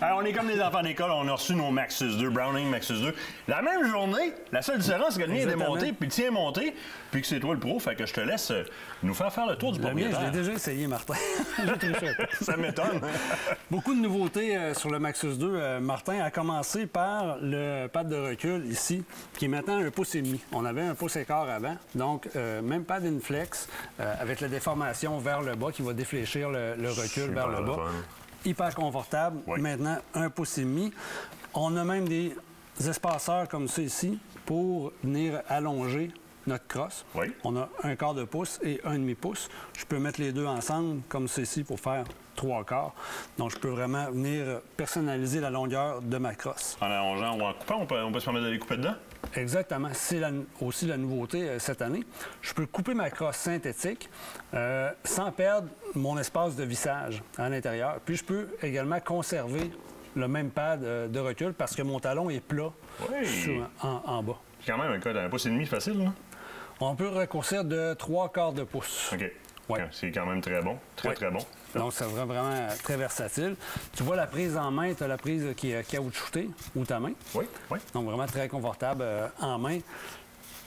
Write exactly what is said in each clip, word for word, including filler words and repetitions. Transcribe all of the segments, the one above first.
Alors, on est comme les enfants d'école, on a reçu nos Maxus deux, Browning Maxus deux. La même journée, la seule différence, c'est que le mien est démonté, puis le tien est monté, puis que c'est toi le pro, fait que je te laisse nous faire faire le tour du propriétaire. Je l'ai déjà essayé, Martin. Ça m'étonne. Beaucoup de nouveautés euh, sur le Maxus deux, euh, Martin, a commencé par le pad de recul ici, qui est maintenant un pouce et demi. On avait un pouce et quart avant, donc euh, même pad Inflex, euh, avec la déformation vers le bas qui va défléchir le, le recul vers le bas. Fun. Hyper confortable. Oui. Maintenant, un pouce et demi. On a même des espaceurs comme ça ici pour venir allonger notre crosse. Oui. On a un quart de pouce et un demi-pouce. Je peux mettre les deux ensemble comme ceci pour faire trois quarts. Donc, je peux vraiment venir personnaliser la longueur de ma crosse. En allongeant ou en coupant, on peut, on peut se permettre de les couper dedans? Exactement. C'est aussi la nouveauté euh, cette année. Je peux couper ma crosse synthétique euh, sans perdre mon espace de vissage à l'intérieur. Puis, je peux également conserver le même pad euh, de recul parce que mon talon est plat oui. sur, en, en bas. C'est quand même un cas d'un pouce et demi facile, là. On peut raccourcir de trois quarts de pouce. OK. Ouais. C'est quand même très bon. Très, ouais. très bon. Donc, ça sera vraiment très versatile. Tu vois la prise en main, tu as la prise qui est caoutchoutée, ou ta main. Oui, oui. Donc, vraiment très confortable euh, en main.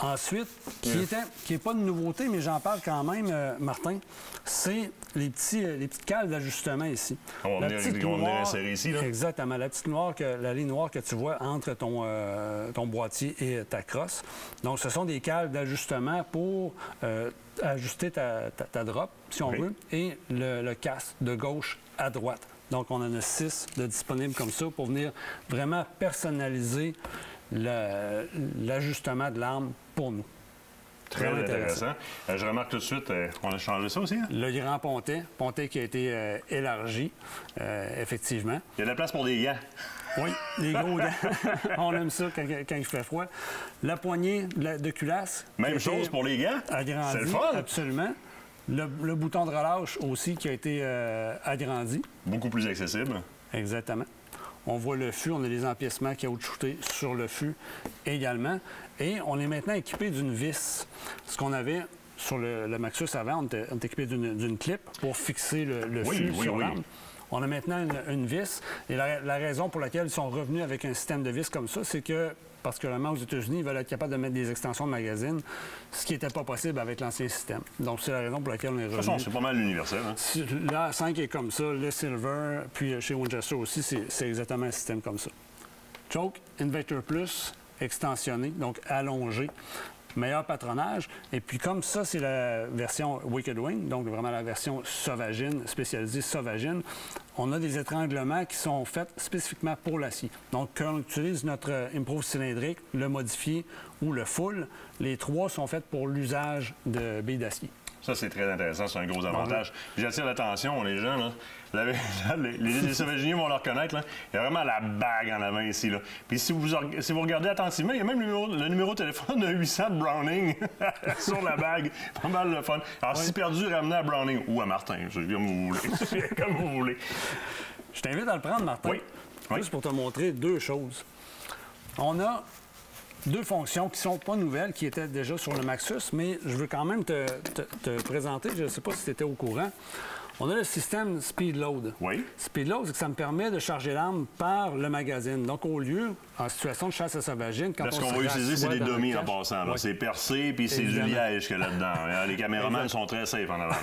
Ensuite, oui. qui n'est pas de nouveauté, mais j'en parle quand même, euh, Martin, c'est les, petits, euh, les petites cales d'ajustement ici. On va venir insérer ici, là. Exactement. La petite noire, que, la ligne noire que tu vois entre ton, euh, ton boîtier et ta crosse. Donc, ce sont des cales d'ajustement pour euh, ajuster ta, ta, ta drop, si on oui. veut, et le, le casse de gauche à droite. Donc, on en a six de disponibles comme ça pour venir vraiment personnaliser l'ajustement de l'arme pour nous. Très, Très intéressant. intéressant. Euh, je remarque tout de suite, euh, on a changé ça aussi. Hein? Le grand pontet, pontet qui a été euh, élargi, euh, effectivement. Il y a de la place pour des gants. Oui, les gros gants. On aime ça quand, quand il fait froid. La poignée de, de culasse. Même chose pour les gants. C'est le fun. Absolument. Le, le bouton de relâche aussi qui a été euh, agrandi. Beaucoup plus accessible. Exactement. On voit le fût, on a les empiècements caoutchoutés sur le fût également. Et on est maintenant équipé d'une vis. Ce qu'on avait sur le, le Maxus avant, on était, on était équipé d'une clip pour fixer le, le oui, fût oui, sur oui. l'arme. On a maintenant une, une vis. Et la, la raison pour laquelle ils sont revenus avec un système de vis comme ça, c'est que, particulièrement aux États-Unis, ils veulent être capables de mettre des extensions de magazines, ce qui n'était pas possible avec l'ancien système. Donc, c'est la raison pour laquelle on est revenu. De toute façon, c'est pas mal l'universel. Hein? La A cinq est comme ça, le Silver, puis chez Winchester aussi, c'est exactement un système comme ça. Choke, Invictor Plus, extensionné, donc allongé. Meilleur patronage. Et puis, comme ça, c'est la version Wicked Wing, donc vraiment la version sauvagine, spécialisée sauvagine. On a des étranglements qui sont faits spécifiquement pour l'acier. Donc, quand on utilise notre improve cylindrique, le modifié ou le full, les trois sont faits pour l'usage de billes d'acier. Ça, c'est très intéressant. C'est un gros avantage. J'attire l'attention, les gens, là. Là, les, les, les sauvagineux vont le reconnaître. Là. Il y a vraiment la bague en avant ici. Là. Puis si vous, si vous regardez attentivement, il y a même le numéro, le numéro de téléphone de huit cents de Browning sur la bague. Pas mal le fun. Alors, oui. si perdu, ramenez à Browning ou à Martin. C'est comme vous voulez. comme vous voulez. Je t'invite à le prendre, Martin. Oui. Juste oui. pour te montrer deux choses. On a deux fonctions qui ne sont pas nouvelles, qui étaient déjà sur le Maxus, mais je veux quand même te, te, te présenter. Je ne sais pas si tu étais au courant. On a le système Speed Load. Oui. Speed Load, c'est que ça me permet de charger l'arme par le magazine. Donc, au lieu, en situation de chasse à sauvagine, quand là, on ce qu'on va utiliser, c'est des demi en passant. Oui. C'est percé, puis c'est du liège qu'il y a là-dedans. Les caméramans sont très safe en avant.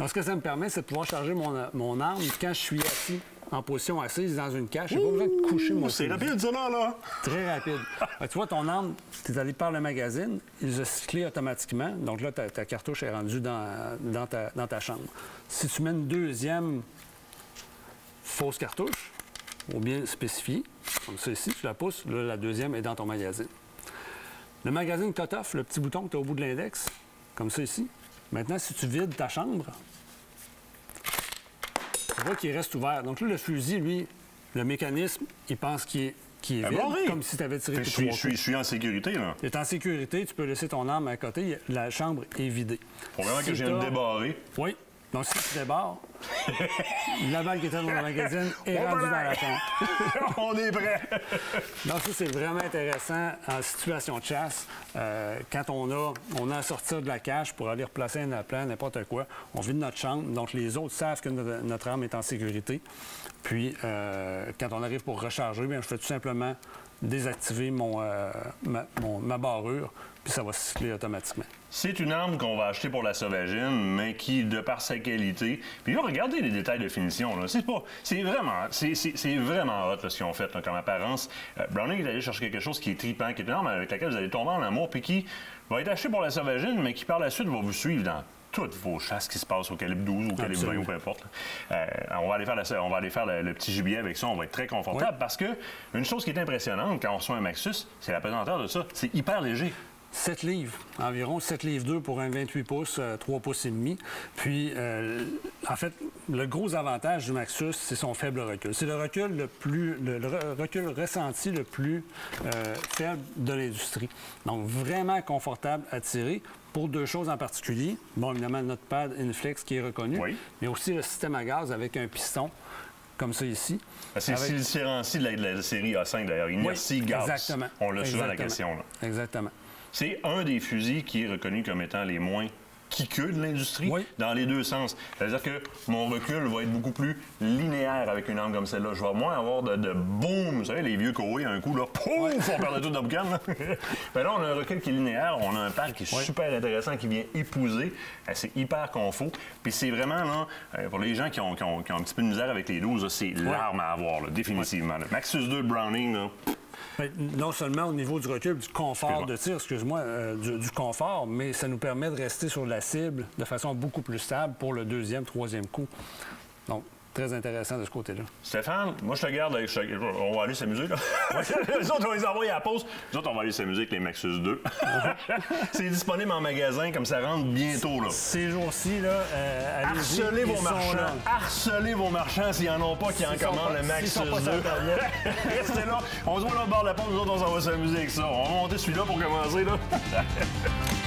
Donc, ce que ça me permet, c'est de pouvoir charger mon, mon arme quand je suis assis, en position assise, dans une cache. J'ai pas besoin de coucher, moi. C'est rapide, ça, là, là. Très rapide. Alors, tu vois, ton arme, tu es allé par le magazine, il a cyclé automatiquement. Donc là, ta, ta cartouche est rendue dans, dans, ta, dans ta chambre. Si tu mets une deuxième fausse cartouche, ou bien spécifiée, comme ceci, tu la pousses, là, la deuxième est dans ton magazine. Le magazine cut-off, le petit bouton que tu as au bout de l'index, comme ça ici. Maintenant, si tu vides ta chambre, tu vois qu'il reste ouvert. Donc là, le fusil, lui, le mécanisme, il pense qu'il est, qu'il est vide, bon, oui. comme si tu avais tiré tout trois coups. Je suis en sécurité, là. Tu es en sécurité, tu peux laisser ton arme à côté, la chambre est vidée. Faut vraiment si que je viens de débarrer. Oui. Donc, si tu débarres, la balle qui était dans le magazine est bon rendue dans la tente. On est prêt! Donc, ça, c'est vraiment intéressant en situation de chasse. Euh, quand on a, on a à sortir de la cache pour aller replacer un plan, n'importe quoi, on vide notre chambre. Donc, les autres savent que notre, notre arme est en sécurité. Puis, euh, quand on arrive pour recharger, bien, je fais tout simplement désactiver mon, euh, ma, mon, ma barrure, puis ça va se cycler automatiquement. C'est une arme qu'on va acheter pour la sauvagine, mais qui, de par sa qualité... Puis là, regardez les détails de finition. C'est pas... C'est vraiment... C'est vraiment hot, là, ce qu'ils ont fait, là, comme apparence. Euh, Browning est allé chercher quelque chose qui est tripant, qui est une arme avec laquelle vous allez tomber en amour, puis qui va être acheté pour la sauvagine, mais qui, par la suite, va vous suivre dans toutes vos chasses qui se passent au calibre douze ou au calibre vingt ou peu importe. Euh, on va aller faire, la, on va aller faire le, le petit gibier avec ça. On va être très confortable, oui, parce que une chose qui est impressionnante quand on reçoit un Maxus, c'est la pesanteur de ça. C'est hyper léger. sept livres, environ sept livres deux pour un vingt-huit pouces, euh, trois pouces et demi. Puis, euh, en fait, le gros avantage du Maxus, c'est son faible recul. C'est le recul le plus, le, le recul ressenti le plus euh, faible de l'industrie. Donc, vraiment confortable à tirer pour deux choses en particulier. Bon, évidemment, notre pad Inflex qui est reconnu, oui, mais aussi le système à gaz avec un piston comme ça ici. C'est avec... le différencier de, de la série A cinq, d'ailleurs. Inertie, oui, gaz. Exactement. On l'a souvent la question, là. Exactement. C'est un des fusils qui est reconnu comme étant les moins quiqueux de l'industrie, oui, dans les deux sens. C'est-à-dire que mon recul va être beaucoup plus linéaire avec une arme comme celle-là. Je vais moins avoir de, de boum. Vous savez, les vieux Koei, un coup, là, pouf, on perd le tout de boucan. Ben là, on a un recul qui est linéaire, on a un pad qui est, oui, super intéressant, qui vient épouser. C'est hyper confort. Puis c'est vraiment, là, pour les gens qui ont, qui ont, qui ont un petit peu de misère avec les douze, c'est, oui, l'arme à avoir, là, définitivement. Oui. Maxus deux Browning, là... Non seulement au niveau du recul, du confort de tir, excuse-moi, euh, du, du confort, mais ça nous permet de rester sur la cible de façon beaucoup plus stable pour le deuxième, troisième coup. Donc, très intéressant de ce côté-là. Stéphane, moi, je te garde avec... Je te... On va aller s'amuser, là. Les autres, on va les envoyer à la pause. Les autres, on va aller s'amuser avec les Maxus deux. C'est disponible en magasin, comme ça rentre bientôt, là. Ces jours-ci, là, euh, harcelez vos marchands. Harcelez vos marchands s'ils n'en ont pas, qui en commandent le Maxus deux. Restez là. On se voit là au bord de la pause. Nous autres, on s'en va s'amuser avec ça. On va monter celui-là pour commencer, là.